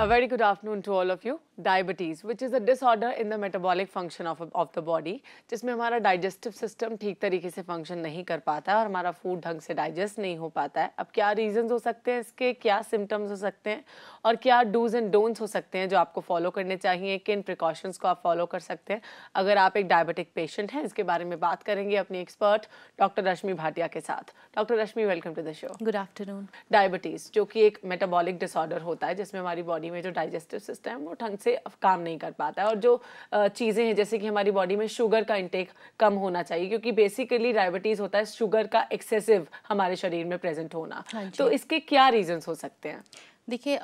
A very good afternoon to all of you. Diabetes, which is a disorder in the metabolic function of the body, जिसमें हमारा digestive system ठीक तरीके से function नहीं कर पाता है और हमारा food ढंग से digest नहीं हो पाता है. अब क्या reasons हो सकते हैं इसके, क्या symptoms हो सकते हैं और क्या do's and don'ts हो सकते हैं जो आपको follow करने चाहिए, किन precautions को आप follow कर सकते हैं अगर आप एक diabetic patient हैं. इसके बारे में बात करेंगे अपनी expert डॉक्टर रश्मि भाटिया के साथ. Doctor Rashmi, welcome to the show. Good afternoon. Diabetes जो कि एक मेटाबॉलिक डिसऑर्डर होता है जिसमें हमारी बॉडी में जो डाइजेस्टिव सिस्टम है वो ढंग से काम नहीं कर पाता है और जो चीज़ें हैं जैसे कि हमारी बॉडी में शुगर का इंटेक कम होना चाहिए, क्योंकि बेसिकली डायबिटीज़ होता है शुगर का एक्सेसिव हमारे शरीर में प्रेजेंट होना. तो इसके क्या रीजंस हो सकते हैं? देखिए,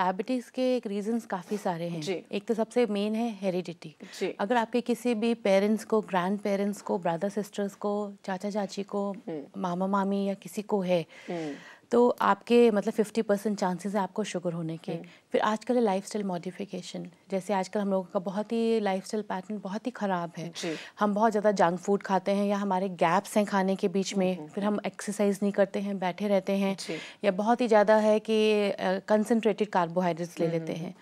डायबिटीज़ के रीजंस काफ़ी सारे हैं. एक तो सबसे मेन है हेरिडिटी. अगर आपके किसी भी पेरेंट्स को, ग्रैंड पेरेंट्स को, ब्रदर सिस्टर्स को, चाचा चाची को, मामा मामी या किसी को है, तो आपके मतलब 50% चांसेस है आपको शुगर होने के. फिर आजकल लाइफस्टाइल मॉडिफिकेशन, जैसे आजकल हम लोगों का बहुत ही लाइफस्टाइल पैटर्न बहुत ही ख़राब है. हम बहुत ज़्यादा जंक फूड खाते हैं या हमारे गैप्स हैं खाने के बीच में. फिर हम एक्सरसाइज नहीं करते हैं, बैठे रहते हैं, या बहुत ही ज़्यादा है कि कंसनट्रेटेड कार्बोहाइड्रेट्स ले लेते हैं.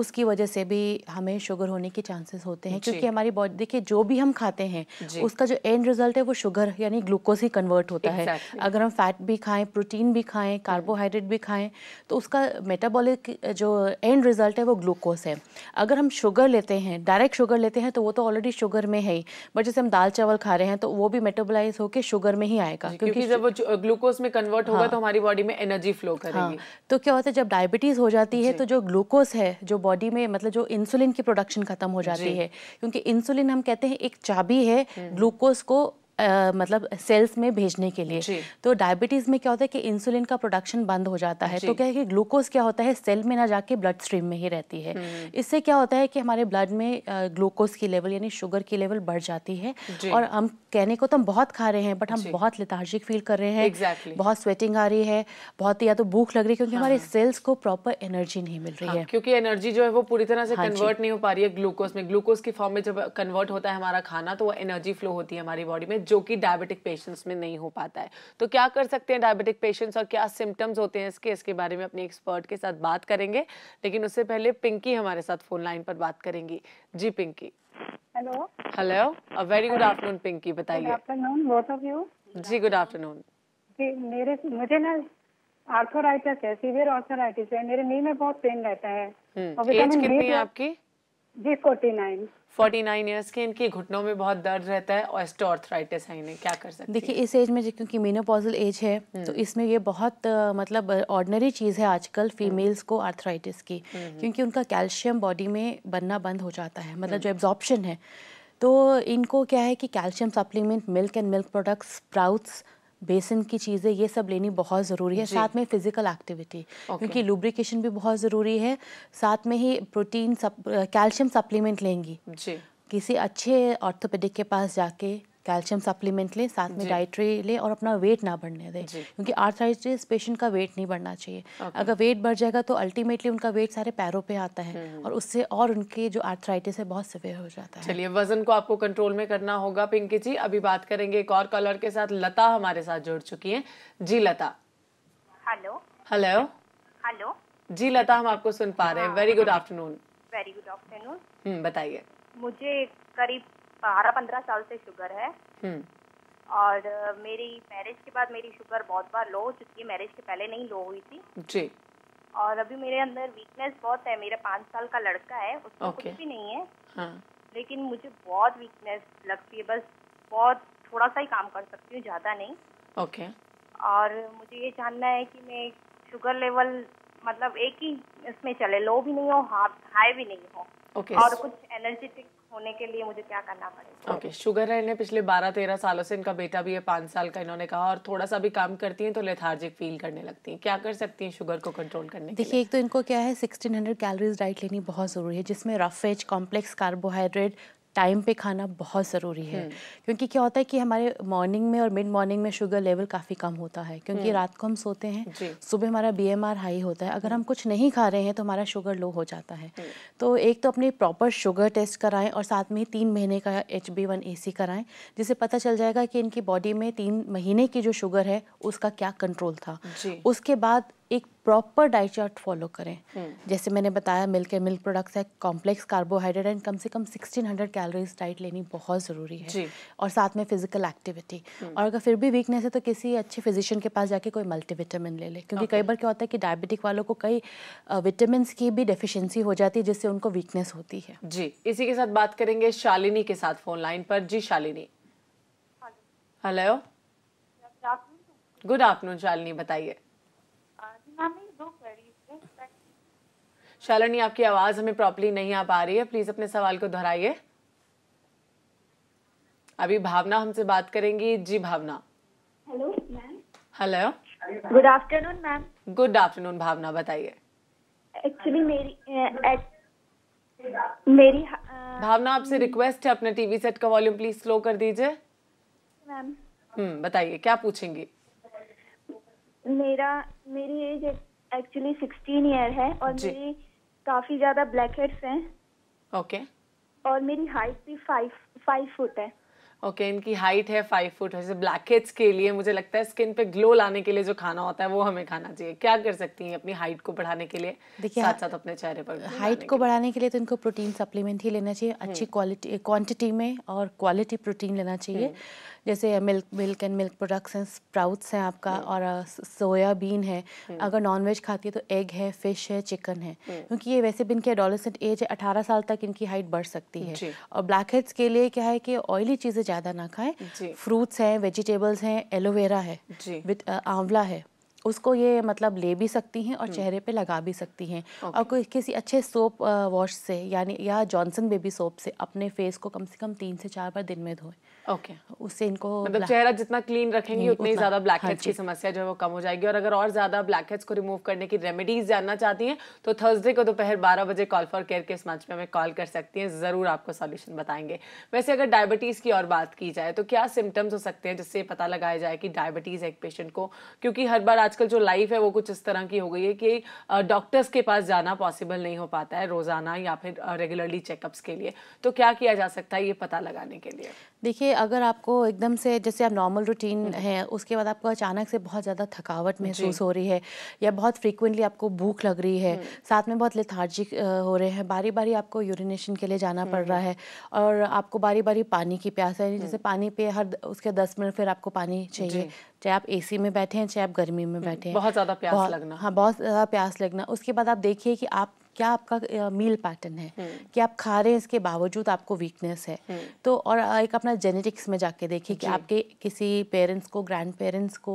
उसकी वजह से भी हमें शुगर होने के चांसेस होते हैं, क्योंकि हमारी बॉडी, देखिए, जो भी हम खाते हैं उसका जो एंड रिजल्ट है वो शुगर यानी ग्लूकोज ही कन्वर्ट होता है. अगर हम फैट भी खाएं, प्रोटीन भी खाएं, कार्बोहाइड्रेट भी खाएं, तो उसका मेटाबॉलिक जो एंड रिजल्ट है वो ग्लूकोज है. अगर हम शुगर लेते हैं, डायरेक्ट शुगर लेते हैं, तो वो तो ऑलरेडी शुगर में है ही, बट जैसे हम दाल चावल खा रहे हैं तो वो भी मेटाबोलाइज होकर शुगर में ही आएगा, क्योंकि जब वो ग्लूकोज में कन्वर्ट होगा तो हमारी बॉडी में एनर्जी फ्लो करेगी. तो क्या होता है, जब डायबिटीज़ हो जाती है तो जो ग्लूकोज है जो बॉडी में, मतलब जो इंसुलिन की प्रोडक्शन खत्म हो जाती है, क्योंकि इंसुलिन हम कहते हैं एक चाबी है ग्लूकोज को मतलब सेल्स में भेजने के लिए. तो डायबिटीज़ में क्या होता है कि इंसुलिन का प्रोडक्शन बंद हो जाता है, तो क्या है कि ग्लूकोज क्या होता है सेल में ना जाके ब्लड स्ट्रीम में ही रहती है. इससे क्या होता है कि हमारे ब्लड में ग्लूकोज की लेवल यानी शुगर की लेवल बढ़ जाती है और हम कहने को तो हम बहुत खा रहे हैं बट हम बहुत लेथार्जिक फील कर रहे हैं. बहुत स्वेटिंग आ रही है, बहुत या तो भूख लग रही है, क्योंकि हमारे सेल्स को प्रॉपर एनर्जी नहीं मिल रही है, क्योंकि एनर्जी जो है वो पूरी तरह से कन्वर्ट नहीं हो पा रही है ग्लूकोज में. ग्लूकोज की फॉर्म में जब कन्वर्ट होता है हमारा खाना तो वो एनर्जी फ्लो होती है हमारी बॉडी में, जो कि डायबिटिक पेशेंट्स में नहीं हो पाता है. तो क्या कर सकते हैं डायबिटिक पेशेंट्स और क्या सिम्टम्स होते हैं इसके, इसके बारे में अपने एक्सपर्ट के साथ बात करेंगे. लेकिन उससे पहले पिंकी हमारे साथ फोन लाइन पर बात करेंगी. जी Pinki, hello. Hello, very good afternoon Pinki, बताइए. Good afternoon both of you. जी, गुड आफ्टरनून. मुझे ना आर्थराइटिस है, सीवियर आर्थराइटिस है, मेरे नी में बहुत पेन रहता है. एज कितनी है आपकी? जी 49. 49 ईयर्स के. इनकी घुटनों में बहुत दर्द रहता है, ऑस्टियोआर्थराइटिस है इन्हें, क्या कर सकते हैं? देखिए, इस एज में क्योंकि मेनोपॉजल एज है तो इसमें ये बहुत मतलब ऑर्डिनरी चीज़ है आजकल फीमेल्स को आर्थराइटिस की, क्योंकि उनका कैल्शियम बॉडी में बनना बंद हो जाता है, मतलब जो एब्जॉर्प्शन है. तो इनको क्या है कि calcium supplement, milk and milk products, sprouts, बेसन की चीज़ें, ये सब लेनी बहुत ज़रूरी है. साथ में फिजिकल एक्टिविटी, क्योंकि लुब्रिकेशन भी बहुत ज़रूरी है. साथ में ही प्रोटीन, कैल्शियम सप्लीमेंट लेंगी जी. किसी अच्छे ऑर्थोपेडिक के पास जाके कैल्शियम सप्लीमेंट ले, साथ में डाइटरी ले और अपना वेट ना बढ़ने दें, क्योंकि आर्थराइटिस पेशेंट का वेट नहीं बढ़ना चाहिए. अगर वेट बढ़ जाएगा तो अल्टीमेटली उनका वेट सारे पैरों पे आता है और उससे और उनके जो आर्थराइटिस है बहुत सिवियर हो जाता है. चलिए, वजन को आपको कंट्रोल में करना होगा पिंकी जी. अभी बात करेंगे एक और कॉलर के साथ. लता हमारे साथ जुड़ चुकी है. जी लता, हेलो. हेलो. हेलो जी लता, हम आपको सुन पा रहे हैं. Very good afternoon. Very good afternoon. बताइए. मुझे करीब 12-15 साल से शुगर है और मेरी मैरिज के बाद मेरी शुगर बहुत बार लो हो चुकी है. मैरिज के पहले नहीं लो हुई थी जी. और अभी मेरे अंदर वीकनेस बहुत है. मेरा 5 साल का लड़का है, उसको कुछ भी नहीं है, लेकिन मुझे बहुत वीकनेस लगती है. बस बहुत थोड़ा सा ही काम कर सकती हूँ, ज़्यादा नहीं. ओके. और मुझे ये जानना है कि मैं शुगर लेवल मतलब एक ही इसमें चले, लो भी नहीं हो, हाई भी नहीं हो. ओके. और कुछ एनर्जेटिक होने के लिए मुझे क्या करना पड़ेगा? ओके. शुगर है इन्हें पिछले 12-13 सालों से. इनका बेटा भी है 5 साल का, इन्होंने कहा. और थोड़ा सा भी काम करती हैं तो लेथार्जिक फील करने लगती हैं. क्या कर सकती हैं शुगर को कंट्रोल करने के लिए? देखिए, एक तो इनको क्या है 1600 कैलोरीज डाइट लेनी बहुत ज़रूरी है, जिसमें रफेज, कॉम्प्लेक्स कार्बोहाइड्रेट टाइम पे खाना बहुत ज़रूरी है, क्योंकि क्या होता है कि हमारे मॉर्निंग में और मिड मॉर्निंग में शुगर लेवल काफ़ी कम होता है, क्योंकि रात को हम सोते हैं, सुबह हमारा बीएमआर हाई होता है. अगर हम कुछ नहीं खा रहे हैं तो हमारा शुगर लो हो जाता है. तो एक तो अपने प्रॉपर शुगर टेस्ट कराएं और साथ में ही 3 महीने का HbA1c कराएं, जिससे पता चल जाएगा कि इनकी बॉडी में 3 महीने की जो शुगर है उसका क्या कंट्रोल था. उसके बाद एक प्रॉपर डाइट चार्ट फॉलो करें। जैसे मैंने बताया मिल्क एंड मिल्क प्रोडक्ट्स है, कॉम्प्लेक्स कार्बोहाइड्रेट एंड कम से कम 1600 कैलोरीज डाइट लेनी बहुत ज़रूरी है, और साथ में फिजिकल एक्टिविटी। और अगर फिर भी वीकनेस है तो किसी अच्छे फिजिशियन के पास जाके कोई मल्टीविटामिन ले ले, क्योंकि कई बार क्या होता है कि डायबिटिक वालों को कई विटामिन की भी डेफिशिएंसी हो जाती है जिससे उनको वीकनेस होती है। जी, इसी के साथ बात करेंगे शालिनी के साथ फोन लाइन पर। जी Shalini, hello, good afternoon Shalini, बताइए। शालिनी आपकी आवाज हमें प्रॉपर्ली नहीं आ पा रही है, प्लीज अपने सवाल को दोहराइए। अभी भावना हमसे बात करेंगी। जी Bhavna, hello ma'am. Hello, good afternoon ma'am. Good afternoon Bhavna, बताइए। एक्चुअली मेरी भावना आपसे रिक्वेस्ट है अपने टीवी सेट का वॉल्यूम प्लीज स्लो कर दीजिए। मैम बताइए क्या पूछेंगी। मेरी एज एक्चुअली 16 ईयर है और मेरी काफी ज्यादा ब्लैक हेड्स हैं। ओके। और मेरी हाइट भी 5 फुट है। ओके, इनकी हाइट है 5 फुट। वैसे ब्लैक हेड्स के लिए मुझे लगता है स्किन पे ग्लो लाने के लिए जो खाना होता है वो हमें खाना चाहिए। क्या कर सकती हैं अपनी हाइट को बढ़ाने के लिए? देखिए, साथ साथ अपने चेहरे पर हाइट को बढ़ाने के लिए तो इनको प्रोटीन सप्लीमेंट ही लेना चाहिए, अच्छी क्वालिटी क्वांटिटी में और क्वालिटी प्रोटीन लेना चाहिए। जैसे मिल्क एंड मिल्क प्रोडक्ट्स हैं, स्प्राउट्स हैं आपका, और सोयाबीन है। अगर नॉनवेज खाती है तो एग है, फिश है, चिकन है, क्योंकि ये वैसे भी इनकी एडोलेसेंट एज है, 18 साल तक इनकी हाइट बढ़ सकती है। और ब्लैक हेड्स के लिए क्या है कि ऑयली चीज़ें ज़्यादा ना खाएं, फ्रूट्स हैं, वेजिटेबल्स हैं, एलोवेरा है, विथ आंवला है, उसको ये मतलब ले भी सकती हैं और चेहरे पे लगा भी सकती हैं। और कोई किसी अच्छे सोप वॉश से यानी या जॉनसन बेबी सोप से अपने फेस को कम से कम 3 से 4 बार दिन में धोएं। ओके, उससे इनको मतलब चेहरा जितना क्लीन रखेंगे उतनी ज़्यादा ब्लैक हेड्स की समस्या जो है वो कम हो जाएगी। और अगर और ज़्यादा ब्लैक हेड्स को रिमूव करने की रेमेडीज़ जानना चाहती हैं तो थर्सडे को दोपहर 12 बजे कॉल फॉर केयर के इस मंच में हमें कॉल कर सकती हैं, ज़रूर आपको सॉल्यूशन बताएंगे। वैसे अगर डायबिटीज़ की और बात की जाए तो क्या सिम्टम्स हो सकते हैं जिससे पता लगाया जाए कि डायबिटीज़ है एक पेशेंट को? क्योंकि हर बार आजकल जो लाइफ है वो कुछ इस तरह की हो गई है कि डॉक्टर्स के पास जाना पॉसिबल नहीं हो पाता है रोजाना या फिर रेगुलरली चेकअप्स के लिए, तो क्या किया जा सकता है ये पता लगाने के लिए? देखिए, अगर आपको एकदम से जैसे आप नॉर्मल रूटीन है उसके बाद आपको अचानक से बहुत ज़्यादा थकावट महसूस हो रही है या बहुत फ्रीक्वेंटली आपको भूख लग रही है, साथ में बहुत लेथार्जिक हो रहे हैं, बारी बारी आपको यूरिनेशन के लिए जाना पड़ रहा है और आपको बारी बारी पानी की प्यास है, जैसे पानी पे हर उसके 10 मिनट फिर आपको पानी चाहिए, चाहे आप AC में बैठे हैं चाहे आप गर्मी में बैठे हैं, बहुत ज़्यादा प्यास लगना। हाँ, बहुत ज़्यादा प्यास लगना। उसके बाद आप देखिए कि आप क्या आपका मील पैटर्न है, कि आप खा रहे हैं इसके बावजूद आपको वीकनेस है तो। और एक अपना जेनेटिक्स में जाके देखिए कि आपके किसी पेरेंट्स को, ग्रैंड पेरेंट्स को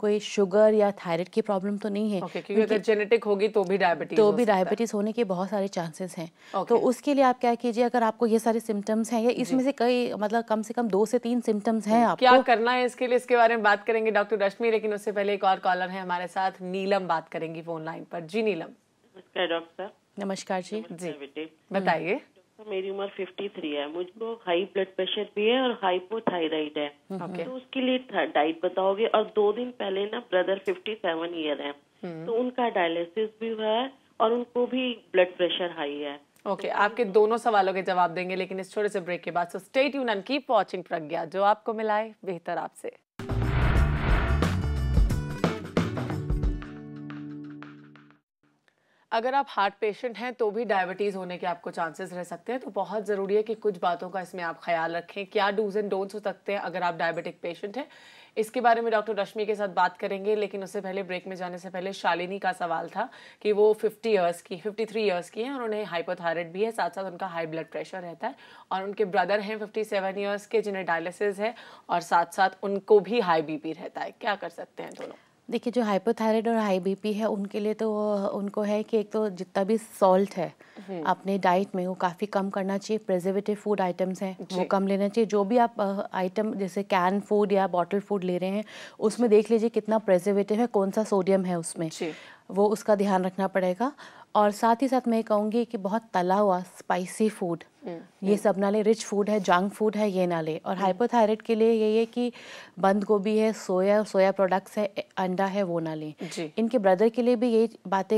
कोई शुगर या थायराइड की प्रॉब्लम तो नहीं है। क्योंकि अगर जेनेटिक होगी तो भी डायबिटीज होने के बहुत सारे चांसेस हैं। तो उसके लिए आप क्या कीजिए, अगर आपको ये सारे सिम्टम्स हैं या इसमें से कई मतलब कम से कम 2 से 3 सिम्टम्स हैं, आप क्या करना है इसके लिए, इसके बारे में बात करेंगे डॉक्टर रश्मि। लेकिन उससे पहले एक और कॉलर है हमारे साथ, नीलम बात करेंगी फोन लाइन पर। जी नीलम, डॉक्टर नमस्कार। जी जी बेटे, बताइए। डॉक्टर मेरी उम्र 53 है, मुझको हाई ब्लड प्रेशर भी है और हाइपोथायराइड है। तो उसके लिए डाइट बताओगे? और 2 दिन पहले ना ब्रदर 57 ईयर है तो उनका डायलिसिस भी हुआ है और उनको भी ब्लड प्रेशर हाई है। ओके, आपके दोनों सवालों के जवाब देंगे लेकिन इस छोटे से ब्रेक के बाद। So stay tune and keep watching Pragya, जो आपको मिलाए बेहतर आपसे। अगर आप हार्ट पेशेंट हैं तो भी डायबिटीज़ होने के आपको चांसेस रह सकते हैं, तो बहुत ज़रूरी है कि कुछ बातों का इसमें आप ख्याल रखें। क्या डूज एंड डोंट्स हो सकते हैं अगर आप डायबिटिक पेशेंट हैं, इसके बारे में डॉक्टर रश्मि के साथ बात करेंगे। लेकिन उससे पहले, ब्रेक में जाने से पहले, शालिनी का सवाल था कि वो 53 ईयर्स की हैं और उन्हें हाइपोथायराइड भी है, साथ साथ उनका हाई ब्लड प्रेशर रहता है, और उनके ब्रदर हैं 57 ईयर्स के जिन्हें डायलिसिस है और साथ साथ उनको भी हाई BP रहता है। क्या कर सकते हैं दोनों? देखिए, जो हाइपोथायराइड और हाई BP है उनके लिए तो उनको है कि एक तो जितना भी सॉल्ट है अपने डाइट में वो काफ़ी कम करना चाहिए, प्रिजर्वेटिव फूड आइटम्स हैं वो कम लेना चाहिए। जो भी आप आइटम जैसे कैन फूड या बॉटल फूड ले रहे हैं उसमें देख लीजिए कितना प्रिजर्वेटिव है, कौन सा सोडियम है उसमें, वो उसका ध्यान रखना पड़ेगा। और साथ ही साथ मैं कहूँगी कि बहुत तला हुआ स्पाइसी फूड ये सब ना ले, रिच फूड है, जंक फूड है, ये ना ले। और हाइपोथायराइड के लिए यही है कि बंद गोभी है, सोया प्रोडक्ट्स है, अंडा है, वो ना लें। इनके ब्रदर के लिए भी यही बातें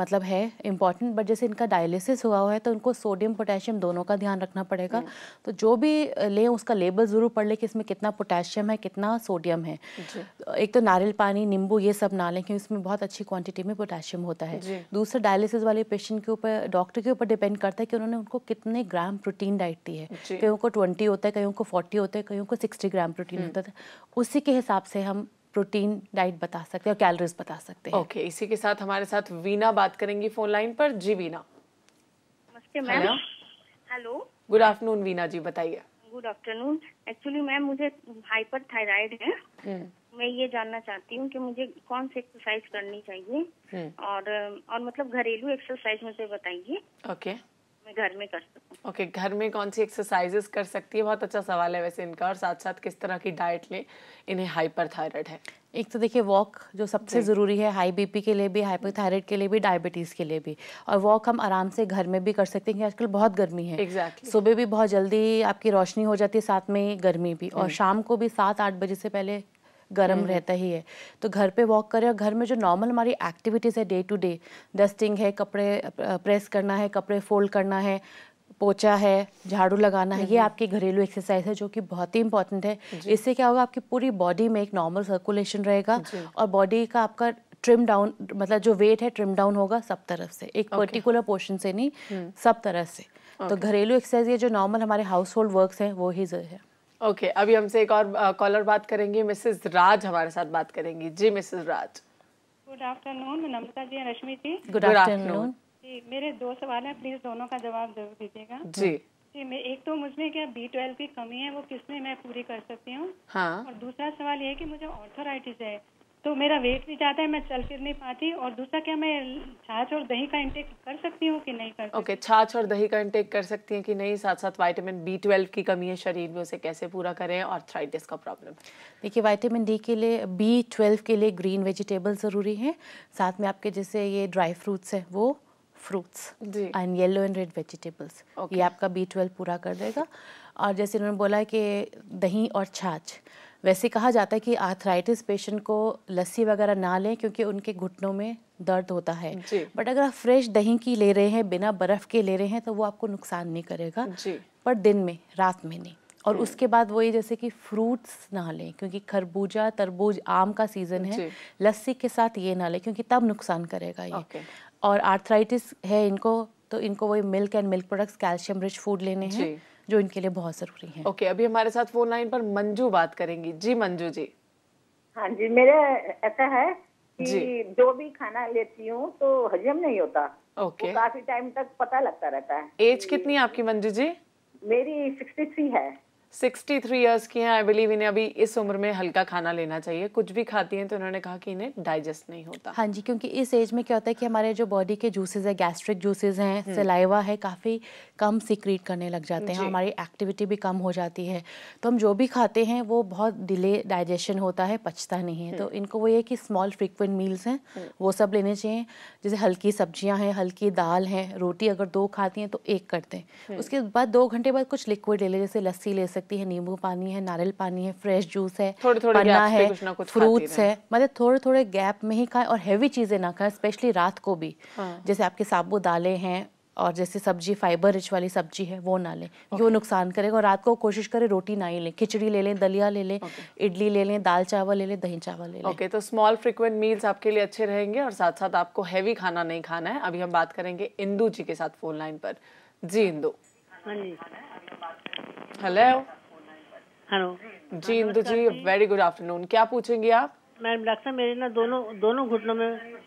मतलब है इम्पॉर्टेंट, बट जैसे इनका डायलिसिस हुआ हुआ है तो उनको सोडियम पोटेशियम दोनों का ध्यान रखना पड़ेगा। तो जो भी लें उसका लेबल ज़रूर पढ़ लें कि इसमें कितना पोटेशियम है, कितना सोडियम है। एक तो नारियल पानी, नींबू, ये सब ना लें क्योंकि इसमें बहुत अच्छी क्वान्टिटी क्वांटिटी में पोटेशियम होता है। दूसरा, डायलिसिस वाले पेशेंट के ऊपर, डॉक्टर के ऊपर डिपेंड करता है कि उन्होंने उनको कितने ग्राम प्रोटीन डाइट दी है। कईयों को 20 होता है, कईयों को 40 होता है, कईयों को 60 ग्राम प्रोटीन होता है। उसी के हिसाब से हम प्रोटीन डाइट बता सकते हैं और कैलोरीज बता सकते हैं। ओके, इसी के साथ हमारे साथ वीना बात करेंगी फोन लाइन पर। जी वीना, नमस्ते ma'am. Hello, good afternoon Veena ji, बताइए। Good afternoon. एक्चुअली मैम, मुझे हाइपरथायराइड है। मैं ये जानना चाहती हूँ कि मुझे कौन सी एक्सरसाइज करनी चाहिए और मतलब घरेलू एक्सरसाइज मुझे बताइए। ओके, मैं घर में कर सकती हूँ। ओके, घर में कौन सी एक्सरसाइजेस कर सकती है? बहुत अच्छा सवाल है वैसे इनका। और साथ साथ किस तरह की डाइट ले इन्हें हाइपरथायराइड है? एक तो देखिए वॉक जो सबसे ज़रूरी है, हाई बीपी के लिए भी, हाइपरथायराइड के लिए भी, डायबिटीज़ के लिए भी। और वॉक हम आराम से घर में भी कर सकते हैं, आजकल बहुत गर्मी है। एग्जैक्टली, सुबह भी बहुत जल्दी आपकी रोशनी हो जाती है, साथ में गर्मी भी, और शाम को भी 7-8 बजे से पहले गर्म रहता ही है। तो घर पे वॉक करें, और घर में जो नॉर्मल हमारी एक्टिविटीज़ है डे टू डे, डस्टिंग है, कपड़े प्रेस करना है, कपड़े फोल्ड करना है, पोछा है, झाड़ू लगाना है, ये आपकी घरेलू एक्सरसाइज है जो कि बहुत ही इंपॉर्टेंट है। इससे क्या होगा, आपकी पूरी बॉडी में एक नॉर्मल सर्कुलेशन रहेगा और बॉडी का आपका ट्रिम डाउन, मतलब जो वेट है ट्रिम डाउन होगा सब तरफ से, एक पर्टिकुलर पोर्शन से नहीं, सब तरफ से। तो घरेलू एक्सरसाइज ये जो नॉर्मल हमारे हाउस होल्ड वर्क्स हैं वो ही है। ओके, अभी हमसे एक और कॉलर बात करेंगे, मिसेस राज हमारे साथ बात करेंगी। जी मिसेस राज, गुड आफ्टरनून। नमस्कार जी, रश्मि जी, गुड आफ्टरनून जी। मेरे 2 सवाल हैं, प्लीज दोनों का जवाब जरूर दीजिएगा जी। एक तो मुझमें क्या B12 की कमी है, वो किसमें मैं पूरी कर सकती हूँ? हाँ। और दूसरा सवाल ये है कि मुझे ऑर्थराइटिस है, तो मेरा वेट भी ज़्यादा है, मैं चल फिर नहीं पाती। और दूसरा, क्या मैं छाछ और दही का इंटेक कर सकती हूँ कि नहीं कर सकती? ओके, छाछ और दही का इंटेक कर सकती हैं कि नहीं, साथ साथ विटामिन B12 की कमी है शरीर में, उसे कैसे पूरा करें? और आर्थराइटिस का प्रॉब्लम, देखिए विटामिन D के लिए, B12 के लिए ग्रीन वेजिटेबल ज़रूरी है, साथ में आपके जैसे ये ड्राई फ्रूट्स हैं वो fruits and yellow and red vegetables, ये आपका B12 पूरा कर देगा। और जैसे उन्होंने बोला कि दही और छाछ, वैसे कहा जाता है कि आर्थराइटिस पेशेंट को लस्सी वगैरह ना लें क्योंकि उनके घुटनों में दर्द होता है, बट अगर आप फ्रेश दही की ले रहे हैं, बिना बर्फ़ के ले रहे हैं, तो वो आपको नुकसान नहीं करेगा जी। पर दिन में, रात में नहीं। और उसके बाद वही जैसे कि फ्रूट्स ना लें क्योंकि खरबूजा, तरबूज, आम का सीज़न है, लस्सी के साथ ये ना लें क्योंकि तब नुकसान करेगा ये। और आर्थराइटिस है इनको, तो इनको वही milk and milk products, calcium rich food लेने हैं जो इनके लिए बहुत जरूरी है। ओके, अभी हमारे साथ फोन लाइन पर मंजू बात करेंगी। जी मंजू जी। हाँ जी, मेरे ऐसा है कि जो भी खाना लेती हूँ तो हजम नहीं होता। ओके, काफी टाइम तक पता लगता रहता है। एज कितनी है आपकी मंजू जी? मेरी 63 है। 63 इयर्स की हैं। आई बिलीव इन्हें अभी इस उम्र में हल्का खाना लेना चाहिए। कुछ भी खाती हैं तो उन्होंने कहा कि इन्हें डाइजेस्ट नहीं होता। हाँ जी, क्योंकि इस एज में क्या होता है कि हमारे जो बॉडी के जूसेस हैं, गैस्ट्रिक जूसेस हैं, सलाइवा है, काफ़ी कम सीक्रेट करने लग जाते हैं, हमारी एक्टिविटी भी कम हो जाती है, तो हम जो भी खाते हैं वो बहुत डिले डाइजेशन होता है, पचता नहीं है। तो इनको वो ये कि स्मॉल फ्रिक्वेंट मील्स हैं वो सब लेने चाहिए, जैसे हल्की सब्जियाँ हैं, हल्की दाल है, रोटी अगर 2 खाती हैं तो 1 कर दें। उसके बाद 2 घंटे बाद कुछ लिक्विड ले लें, जैसे लस्सी ले है, नींबू पानी है, नारियल पानी है, फ्रेश जूस है, पन्ना है, फ्रूट्स है, मतलब थोड़े थोड़े गैप में ही खाएं और हैवी चीजें ना खाएं, स्पेशली रात को भी। जैसे आपके साबुत दालें हैं और जैसे सब्जी, फाइबर रिच वाली सब्जी है वो ना लें, वो नुकसान करेगा। और रात को कोशिश करें रोटी ना ही लें, खिचड़ी ले लें, दलिया ले लें, इडली ले लें, दाल चावल ले लें, दही चावल ले लें। ओके, तो स्मॉल फ्रिक्वेंट मील्स आपके लिए अच्छे रहेंगे और साथ साथ आपको हैवी खाना नहीं खाना है। अभी हम बात करेंगे इंदू जी के साथ फोन लाइन पर। जी इंदू। हाँ जी, हेलो। हेलो जी Indu ji, very good afternoon. क्या पूछेंगी आप? मैम डॉक्टर, मेरे ना दोनों घुटनों में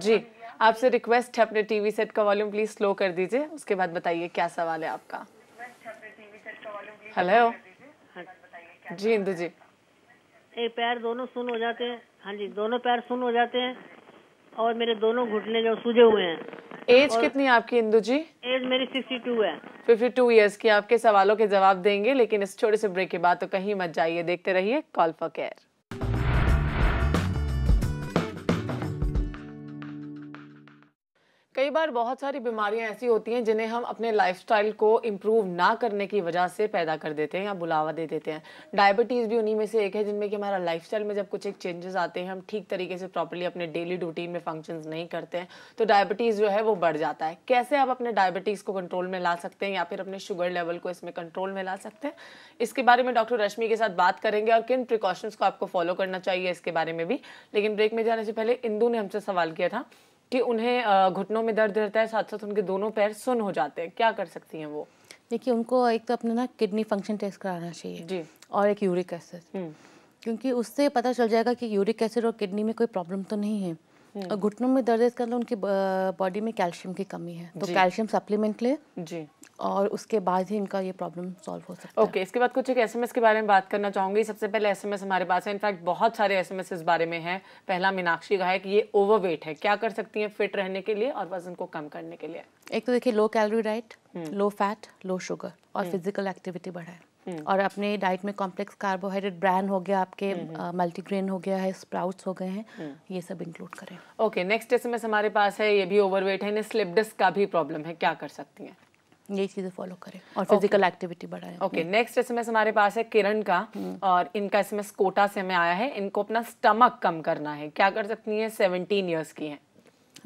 जी, आपसे रिक्वेस्ट है अपने टीवी सेट का वॉल्यूम प्लीज स्लो कर दीजिए, उसके बाद बताइए क्या सवाल है आपका। हेलो जी इंदु जी। ये पैर दोनों सुन्न हो जाते हैं। हाँ जी, दोनों पैर सुन्न हो जाते हैं और मेरे दोनों घुटने जो सूजे हुए हैं। एज कितनी है आपकी इंदु जी? एज मेरी 62 है। 52 इयर्स की। आपके सवालों के जवाब देंगे, लेकिन इस छोटे से ब्रेक के बाद तो कहीं मत जाइए, देखते रहिए कॉल फॉर केयर। कई बार बहुत सारी बीमारियां ऐसी होती हैं जिन्हें हम अपने लाइफस्टाइल को इम्प्रूव ना करने की वजह से पैदा कर देते हैं या बुलावा दे देते हैं। डायबिटीज़ भी उन्हीं में से एक है जिनमें कि हमारा लाइफस्टाइल में जब कुछ एक चेंजेस आते हैं, हम ठीक तरीके से प्रॉपर्ली अपने डेली रूटीन में फंक्शंस नहीं करते हैं तो डायबिटीज़ जो है वो बढ़ जाता है। कैसे आप अपने डायबिटीज़ को कंट्रोल में ला सकते हैं या फिर अपने शुगर लेवल को इसमें कंट्रोल में ला सकते हैं, इसके बारे में डॉक्टर रश्मि के साथ बात करेंगे और किन प्रिकॉशंस को आपको फॉलो करना चाहिए इसके बारे में भी। लेकिन ब्रेक में जाने से पहले इंदू ने हमसे सवाल किया था कि उन्हें घुटनों में दर्द रहता है, साथ साथ उनके दोनों पैर सुन्न हो जाते हैं, क्या कर सकती हैं वो? देखिए, उनको एक तो अपना ना किडनी फंक्शन टेस्ट कराना चाहिए जी, और एक यूरिक एसिड, क्योंकि उससे पता चल जाएगा कि यूरिक एसिड और किडनी में कोई प्रॉब्लम तो नहीं है। और घुटनों में दर्द कर लो, उनकी बॉडी में कैल्शियम की कमी है, तो कैल्शियम सप्लीमेंट ले जी, और उसके बाद ही इनका ये प्रॉब्लम सॉल्व हो सकता है। ओके, इसके बाद कुछ एक एसएमएस के बारे में बात करना चाहूँगी। सबसे पहले एसएमएस हमारे पास है, इनफैक्ट बहुत सारे एसएमएस इस बारे में हैं। पहला मीनाक्षी का है कि ये ओवरवेट है, क्या कर सकती हैं फिट रहने के लिए और वजन को कम करने के लिए? एक तो देखिए, low calorie diet, low fat, low sugar और फिजिकल एक्टिविटी बढ़ाए, और अपने डाइट में कॉम्प्लेक्स कार्बोहाइड्रेट, ब्रान हो गया, आपके मल्टीग्रेन हो गया है, स्प्राउट्स हो गए हैं, ये सब इंक्लूड करें। ओके, नेक्स्ट एसएमएस हमारे पास है, ये भी ओवरवेट है, स्लिप डिस्क का भी प्रॉब्लम है, क्या कर सकती हैं? ये चीजें फॉलो करें और फिजिकल एक्टिविटी बढ़ाएं। ओके, नेक्स्ट एसएमएस हमारे पास है किरण का, और इनका एसएमएस कोटा से हमें आया है। इनको अपना स्टमक कम करना है, क्या कर सकती हैं? 17 इयर्स की हैं।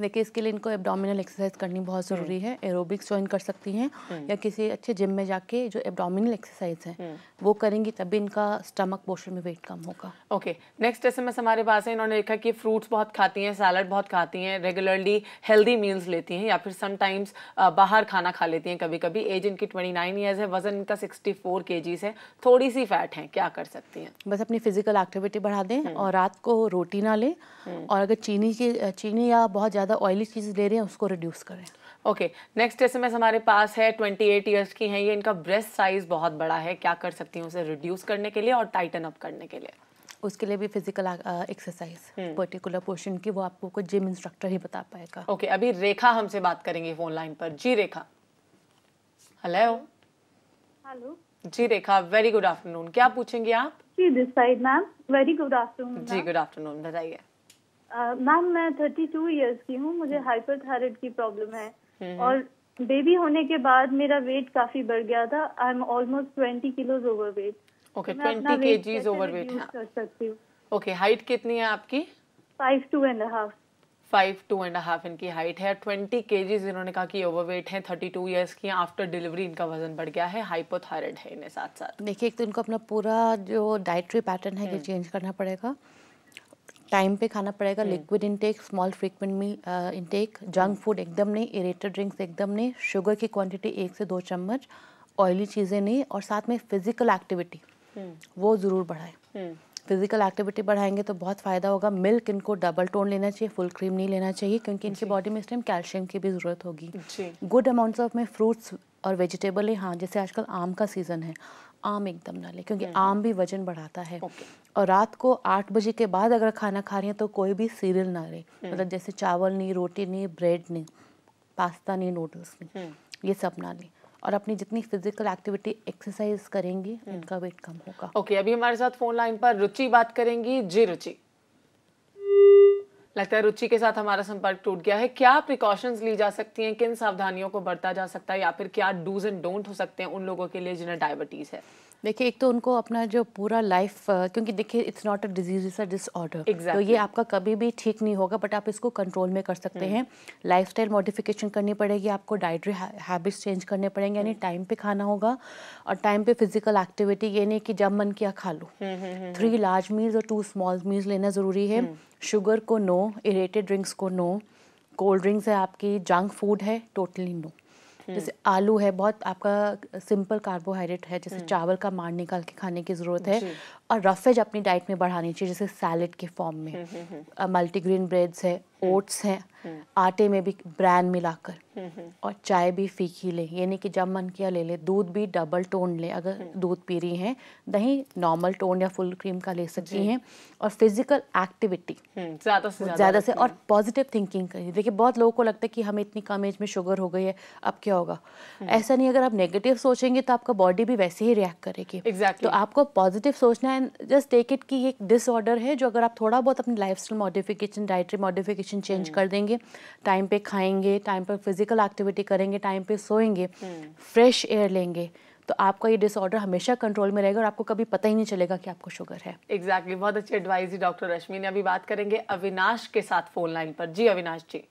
देखिए, इसके लिए इनको एब्डोमिनल एक्सरसाइज करनी बहुत ज़रूरी है। एरोबिक्स ज्वाइन कर सकती हैं या किसी अच्छे जिम में जाके जो एब्डोमिनल एक्सरसाइज है वो करेंगी, तभी इनका स्टमक पोर्शन में वेट कम होगा। ओके, नेक्स्ट एसएमएस हमारे पास है, इन्होंने लिखा कि फ्रूट्स बहुत खाती हैं, सैलड बहुत खाती हैं, रेगुलरली हेल्दी मील्स लेती हैं या फिर समटाइम्स बाहर खाना खा लेती हैं कभी कभी। एज इनकी 29 ईयर्स है, वजन इनका 64 kgs है, थोड़ी सी फैट है, क्या कर सकती हैं? बस अपनी फिजिकल एक्टिविटी बढ़ा दें और रात को रोटी ना लें, और अगर चीनी या बहुत ज़्यादा ऑयली चीज़ ले रहे हैं उसको रिड्यूस करें। ओके, नेक्स्ट एसएमएस हमारे पास है, 28 इयर्स की हैं ये, इनका ब्रेस्ट साइज बहुत बड़ा है, क्या कर सकती हूँ उसे रिड्यूस करने के लिए और टाइटन अप करने के लिए? उसके लिए भी फिजिकल एक्सरसाइज, पर्टिकुलर पोर्शन की, वो आपको कुछ जिम इंस्ट्रक्टर ही बता पाएगा। ओके, अभी रेखा हमसे बात करेंगे फोन लाइन पर। जी रेखा, हेलो जी रेखा, वेरी गुड आफ्टरनून, क्या पूछेंगे आप? जी this side ma'am, very good afternoon जी। गुड आफ्टरनून, बताइए मैम। मैं 32 इयर्स की हूँ, मुझे हाइपरथायराइड की प्रॉब्लम है, और बेबी होने के बाद मेरा वेट काफी बढ़ गया था। I am almost 20 kilos overweight. Okay, 20 kgs overweight कर सकती हूँ। ओके, हाइट कितनी है आपकी? 5'2.5"। 5'2.5" इनकी हाइट है। 20 kgs इन्होंने कहा कि ओवरवेट है, 32 इयर्स की, आफ्टर डिलीवरी इनका वजन बढ़ गया है, हाइपोथायराइड है इन्हें साथ साथ। देखिए, एक तो इनको अपना पूरा जो डाइटरी पैटर्न है ये चेंज करना पड़ेगा, टाइम पे खाना पड़ेगा, liquid intake, small frequent meal intake, junk food एकदम नहीं, एरेटेड ड्रिंक्स एकदम नहीं, शुगर की क्वांटिटी 1 से 2 चम्मच, ऑयली चीज़ें नहीं, और साथ में फिजिकल एक्टिविटी वो ज़रूर बढ़ाएं। फिजिकल एक्टिविटी बढ़ाएंगे तो बहुत फ़ायदा होगा। मिल्क इनको डबल टोन लेना चाहिए, फुल क्रीम नहीं लेना चाहिए, क्योंकि इनकी बॉडी में इस टाइम कैल्शियम की भी ज़रूरत होगी। गुड अमाउंट्स ऑफ में फ्रूट्स और वेजिटेबल है। हाँ, जैसे आजकल आम का सीज़न है, आम एकदम ना ले, क्योंकि आम भी वजन बढ़ाता है। और रात को 8 बजे के बाद अगर खाना खा रही हैं तो कोई भी सीरियल ना ले, मतलब जैसे चावल नहीं, रोटी नहीं, ब्रेड नहीं, पास्ता नहीं, नूडल्स नहीं, ये सब ना लें, और अपनी जितनी फिजिकल एक्टिविटी एक्सरसाइज करेंगी इनका वेट कम होगा। ओके, अभी हमारे साथ फोन लाइन पर रुचि बात करेंगी। जी रुचि, लगता है रुचि के साथ हमारा संपर्क टूट गया है। क्या प्रिकॉशंस ली जा सकती हैं, किन सावधानियों को बरता जा सकता है, या फिर क्या डूज एंड डोंट हो सकते हैं उन लोगों के लिए जिन्हें डायबिटीज़ है? देखिए, एक तो उनको अपना जो पूरा लाइफ, क्योंकि देखिए it's not a disease, it's a disorder, तो ये आपका कभी भी ठीक नहीं होगा, बट आप इसको कंट्रोल में कर सकते हैं। लाइफस्टाइल मॉडिफिकेशन करनी पड़ेगी आपको, डाइटरी हैबिट्स चेंज करने पड़ेंगे, यानी टाइम पे खाना होगा और टाइम पे फिजिकल एक्टिविटी, ये नहीं कि जब मन किया खा लो। 3 लार्ज मील्स और 2 स्मॉल मील्स लेना ज़रूरी है। शुगर को नो, एरेटेड ड्रिंक्स को नो, कोल्ड ड्रिंक्स है आपकी, जंक फूड है टोटली नो। जैसे आलू है, बहुत आपका सिंपल कार्बोहाइड्रेट है, जैसे चावल का मार निकाल के खाने की ज़रूरत है, और रफेज अपनी डाइट में बढ़ानी चाहिए, जैसे सैलेड के फॉर्म में, मल्टीग्रेन ब्रेड्स है, ओट्स हैं, आटे में भी ब्रान मिलाकर, और चाय भी फीकी ले, ये नहीं कि जब मन किया ले ले। दूध भी डबल टोन ले, अगर दूध पी रही हैं, दही नॉर्मल टोन या फुल क्रीम का ले सकती हैं, और फिजिकल एक्टिविटी ज़्यादा से, और पॉजिटिव थिंकिंग करिए। देखिए, बहुत लोगों को लगता है कि हमें इतनी कम एज में शुगर हो गई है, अब क्या होगा, ऐसा नहीं। अगर आप नेगेटिव सोचेंगे तो आपका बॉडी भी वैसे ही रिएक्ट करेगी, तो आपको पॉजिटिव सोचना है, कैन जस्ट टेक इट कि ये एक डिसऑर्डर है जो अगर आप थोड़ा बहुत अपनी lifestyle modification, dietary modification change कर देंगे, टाइम पे खाएंगे, टाइम पर फिजिकल एक्टिविटी करेंगे, टाइम पे सोएंगे, फ्रेश एयर लेंगे, तो आपका ये डिसऑर्डर हमेशा कंट्रोल में रहेगा और आपको कभी पता ही नहीं चलेगा कि आपको शुगर है। एग्जैक्टली, बहुत अच्छी एडवाइस दी डॉक्टर रश्मि ने। अभी बात करेंगे अविनाश के साथ फोन लाइन पर। जी अविनाश जी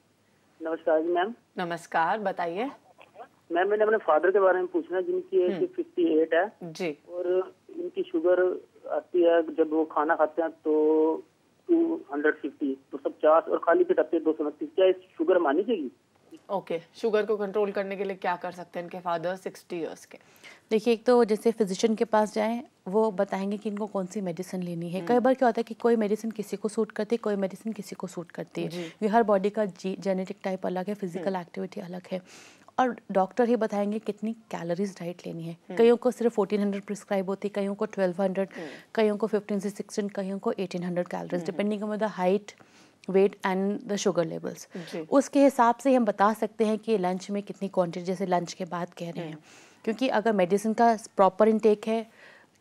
नमस्कार। जी मैम नमस्कार, बताइए। मैम मैंने अपने फादर के बारे में पूछना, जिनकी एज 58 है जी, और इनकी शुगर आती है जब वो खाना खाते हैं तो 250, 250 और खाली पेट आती है 229। क्या इस शुगर मानी जाएगी? ओके, शुगर को कंट्रोल करने के लिए क्या कर सकते हैं इनके फादर 60 इयर्स के? देखिए, एक तो जैसे फिजिशियन के पास जाएं, वो बताएंगे कि इनको कौन सी मेडिसिन लेनी है। कई बार क्या होता है कि कोई मेडिसिन किसी को सूट करती है, कोई मेडिसिन किसी को सूट करती है। ये हर बॉडी का जेनेटिक टाइप अलग है, फिजिकल एक्टिविटी अलग है, और डॉक्टर ही बताएंगे कितनी कैलोरीज डाइट लेनी है। कईयों को सिर्फ 1400 प्रिस्क्राइब होती है, कईयों को 1200, कईयों को 15 से 16, कईयों को 1800 calories, depending on the height, weight and the sugar levels. उसके हिसाब से हम बता सकते हैं कि लंच में कितनी क्वांटिटी, जैसे लंच के बाद कह रहे हैं, क्योंकि अगर मेडिसिन का प्रॉपर इनटेक है,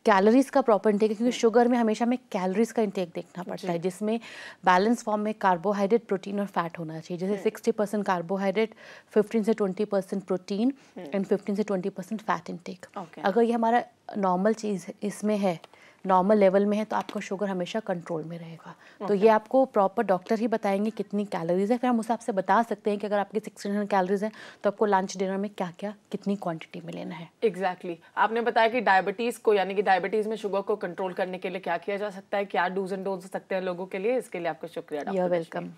कैलोरीज का प्रॉपर इंटेक है, क्योंकि शुगर में हमेशा हमें कैलोरीज का इंटेक देखना पड़ता है, जिसमें बैलेंस फॉर्म में कार्बोहाइड्रेट, प्रोटीन और फैट होना चाहिए। जैसे 60% कार्बोहाइड्रेट, 15 से 20% प्रोटीन एंड 15 से 20% फैट इंटेक। अगर ये हमारा नॉर्मल चीज़ इसमें है, नॉर्मल लेवल में है, तो आपका शुगर हमेशा कंट्रोल में रहेगा। तो ये आपको प्रॉपर डॉक्टर ही बताएंगे कितनी कैलोरीज है, फिर हम उस हिसाब से बता सकते हैं कि अगर आपकी 1600 कैलोरीज हैं तो आपको लंच डिनर में क्या क्या कितनी क्वांटिटी में लेना है। एग्जैक्टली आपने बताया कि डायबिटीज़ को, यानी कि डायबिटीज़ में शुगर को कंट्रोल करने के लिए क्या किया जा सकता है, क्या डूज एंड डोज सकते हैं लोगों के लिए, इसके लिए आपका शुक्रिया। वेलकम।